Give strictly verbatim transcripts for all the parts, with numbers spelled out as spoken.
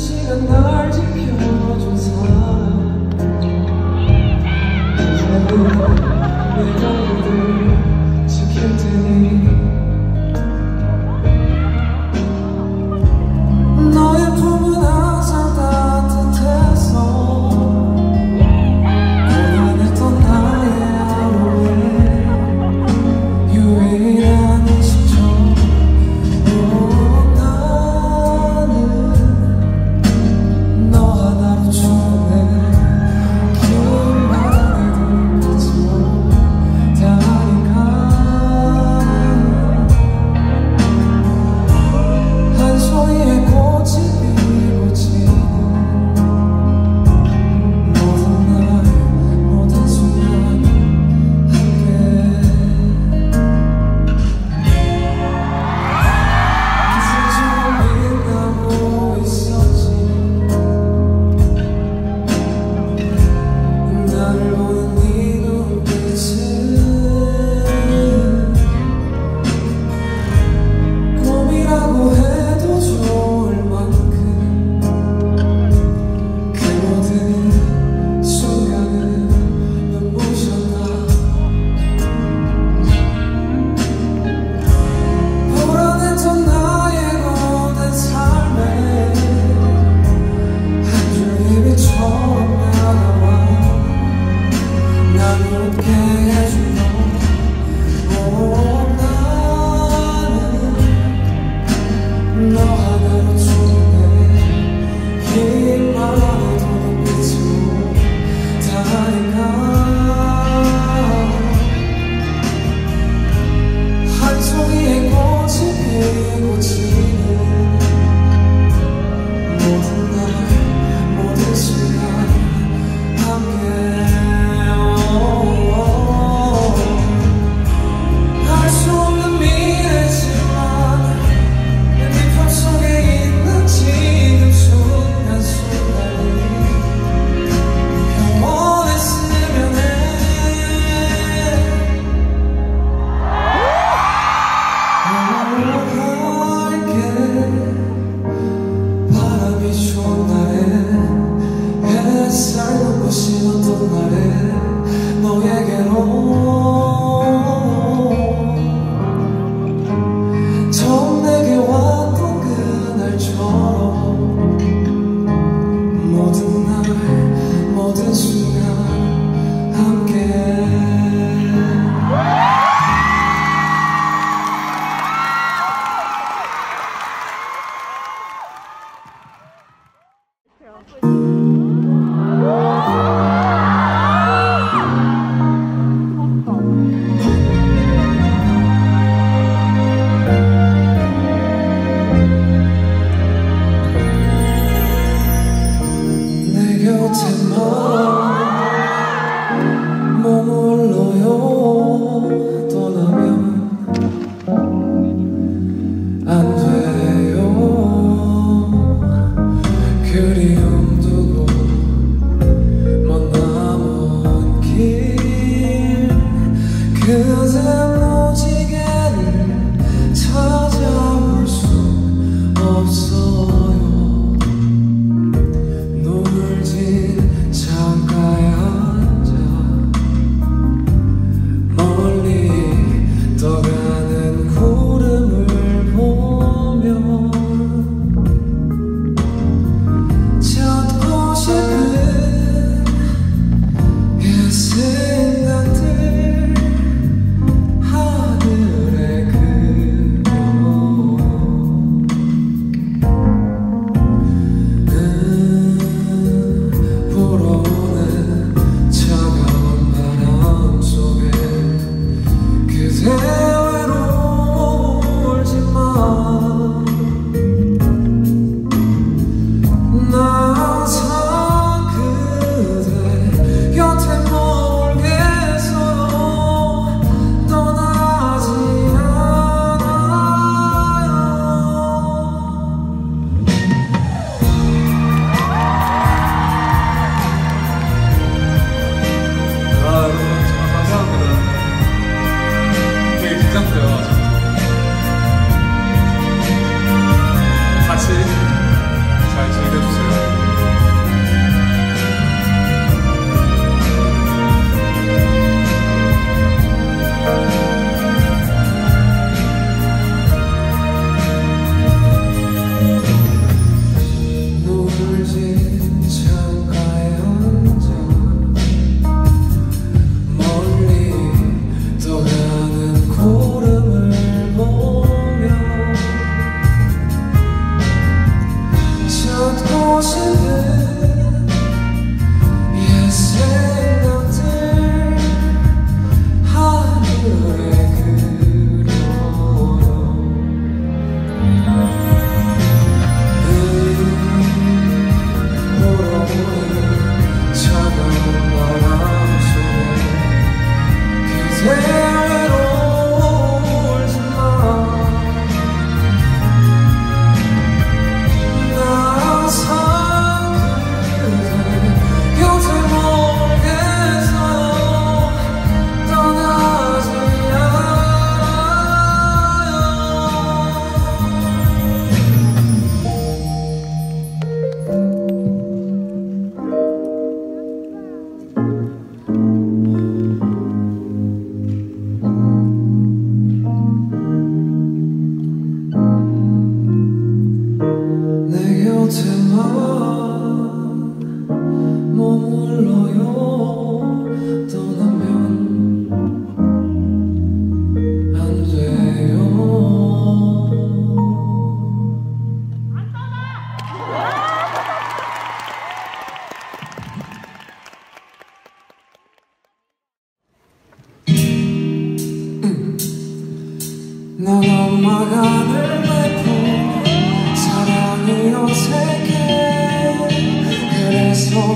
시간 날 지켜준 사람 이제는 내가 너를 지킬 테니 너의 품은 항상 따뜻해서 고단했던 나의 하루에 유일한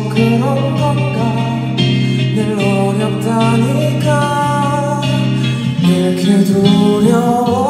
꼭 그런 건가. 늘 어렵다니까 이렇게 두려워.